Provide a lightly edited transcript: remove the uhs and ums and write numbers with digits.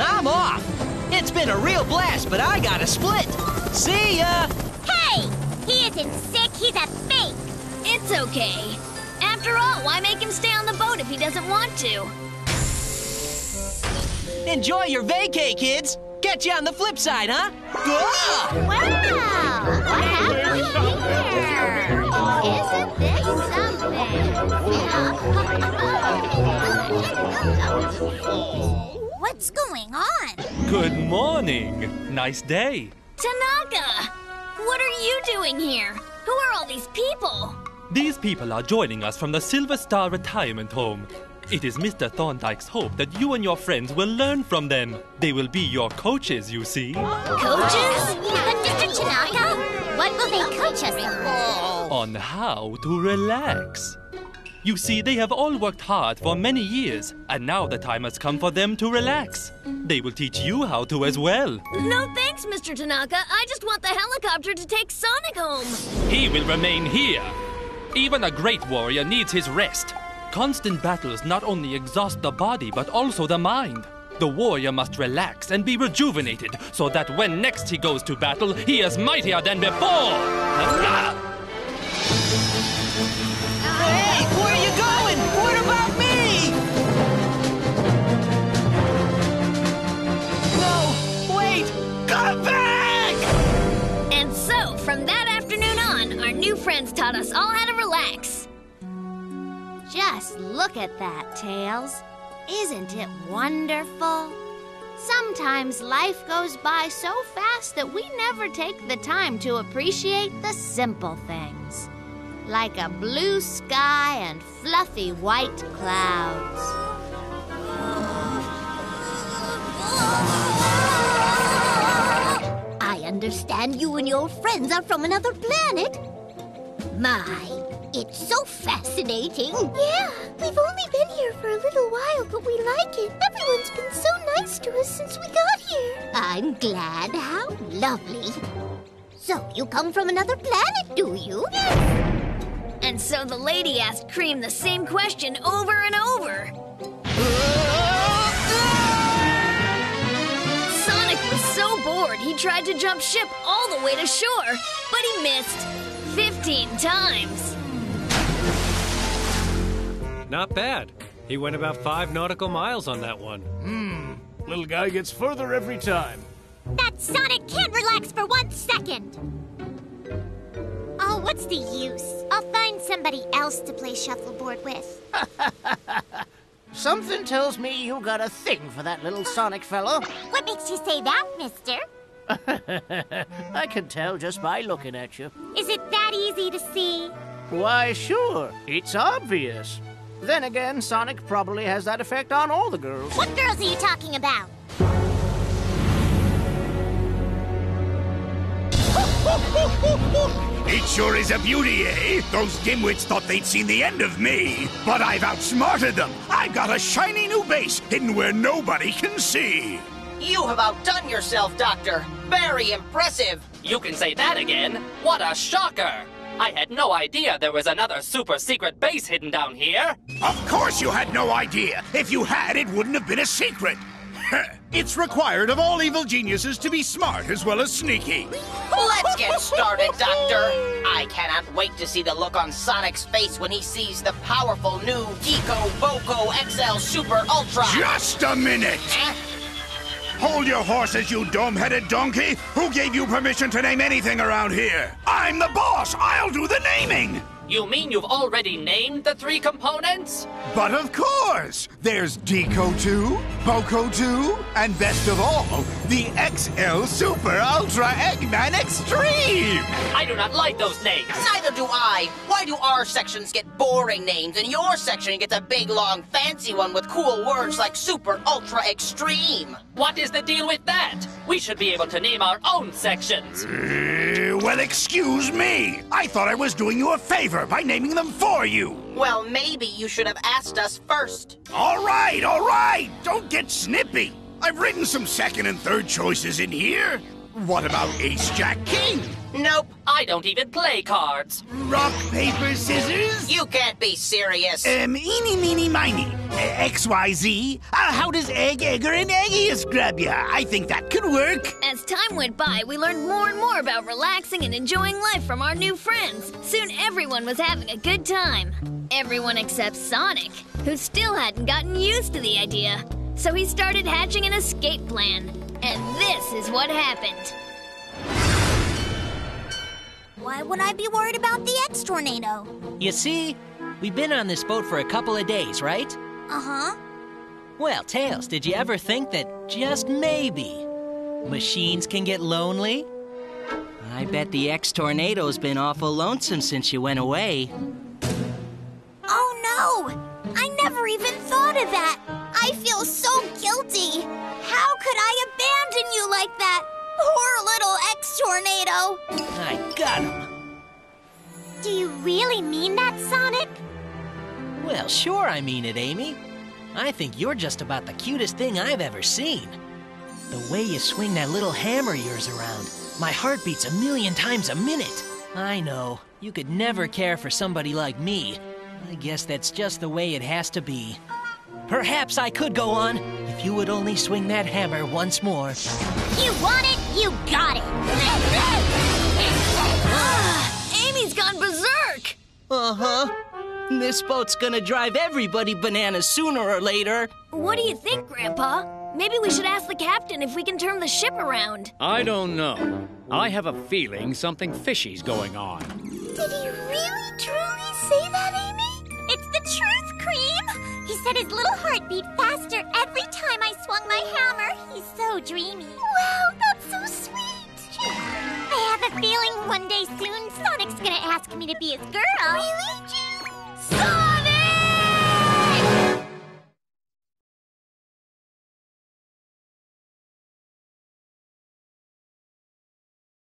I'm off. It's been a real blast, but I gotta split. See ya! Hey! He isn't sick, he's a fake. It's okay. After all, why make him stay on the boat if he doesn't want to? Enjoy your vacay, kids. Catch you on the flip side, huh? Whoa! Wow! What happened here? Isn't this something? What's going on? Good morning. Nice day. Tanaka! What are you doing here? Who are all these people? These people are joining us from the Silver Star Retirement Home. It is Mr. Thorndyke's hope that you and your friends will learn from them. They will be your coaches, you see. Coaches? But Mr. Tanaka, what will they coach us on? On how to relax. You see, they have all worked hard for many years, and now the time has come for them to relax. They will teach you how to as well. No thanks, Mr. Tanaka. I just want the helicopter to take Sonic home. He will remain here. Even a great warrior needs his rest. Constant battles not only exhaust the body, but also the mind. The warrior must relax and be rejuvenated, so that when next he goes to battle, he is mightier than before! Hey, where are you going? What about me? No, wait! Come back! And so, from that afternoon on, our new friends taught us all how to relax. Just look at that, Tails. Isn't it wonderful? Sometimes life goes by so fast that we never take the time to appreciate the simple things. Like a blue sky and fluffy white clouds. I understand you and your friends are from another planet. My. It's so fascinating. Yeah, we've only been here for a little while, but we like it. Everyone's been so nice to us since we got here. I'm glad. How lovely. So you come from another planet, do you? Yes. And so the lady asked Cream the same question over and over. Sonic was so bored, he tried to jump ship all the way to shore, but he missed 15 times. Not bad. He went about 5 nautical miles on that one. Little guy gets further every time. That Sonic can't relax for 1 second. Oh, what's the use? I'll find somebody else to play shuffleboard with. Something tells me you got a thing for that little Sonic fellow. What makes you say that, mister? I can tell just by looking at you. Is it that easy to see? Why, sure. It's obvious. Then again, Sonic probably has that effect on all the girls. What girls are you talking about? It sure is a beauty, eh? Those dimwits thought they'd seen the end of me. But I've outsmarted them. I got a shiny new base hidden where nobody can see. You have outdone yourself, Doctor. Very impressive. You can say that again. What a shocker. I had no idea there was another super-secret base hidden down here! Of course you had no idea! If you had, it wouldn't have been a secret! It's required of all evil geniuses to be smart as well as sneaky! Let's get started, Doctor! I cannot wait to see the look on Sonic's face when he sees the powerful new Geeko Voko XL Super Ultra! Just a minute! Hold your horses, you dome-headed donkey! Who gave you permission to name anything around here? I'm the boss! I'll do the naming! You mean you've already named the 3 components? But of course! There's Deco 2, Boco 2, and best of all, the XL Super Ultra Eggman Extreme! I do not like those names! Neither do I! Why do our sections get boring names and your section gets a big, long, fancy one with cool words like Super Ultra Extreme? What is the deal with that? We should be able to name our own sections! Well, excuse me! I thought I was doing you a favor by naming them for you! Well, maybe you should have asked us first. All right! Don't get snippy! I've written some 2nd and 3rd choices in here. What about Ace Jack King? Nope, I don't even play cards. Rock, paper, scissors? You can't be serious. Eeny, meeny, miny. XYZ. How does Egg, Egger, and Eggius grab ya? I think that could work. As time went by, we learned more and more about relaxing and enjoying life from our new friends. Soon everyone was having a good time. Everyone except Sonic, who still hadn't gotten used to the idea. So he started hatching an escape plan. And this is what happened. Why would I be worried about the X-Tornado? You see, we've been on this boat for a couple of days, right? Uh-huh. Well, Tails, did you ever think that just maybe machines can get lonely? I bet the X-Tornado's been awful lonesome since you went away. Oh, no! I never even thought of that. I feel so guilty. How could I abandon you like that? Poor little X-Tornado. I got him. Do you really mean that, Sonic? Well, sure I mean it, Amy. I think you're just about the cutest thing I've ever seen. The way you swing that little hammer of yours around, my heart beats 1,000,000 times a minute. I know, you could never care for somebody like me. I guess that's just the way it has to be. Perhaps I could go on if you would only swing that hammer once more. You want it, you got it. Amy's gone berserk. Uh-huh. This boat's gonna drive everybody bananas sooner or later. What do you think, Grandpa? Maybe we should ask the captain if we can turn the ship around. I don't know. I have a feeling something fishy's going on. Did he really, truly say that, Amy? It's the truth, Cream! He said his little heart beat faster every time I swung my hammer. He's so dreamy. Wow, that's so sweet. I have a feeling one day soon Sonic's gonna ask me to be his girl. Really, June?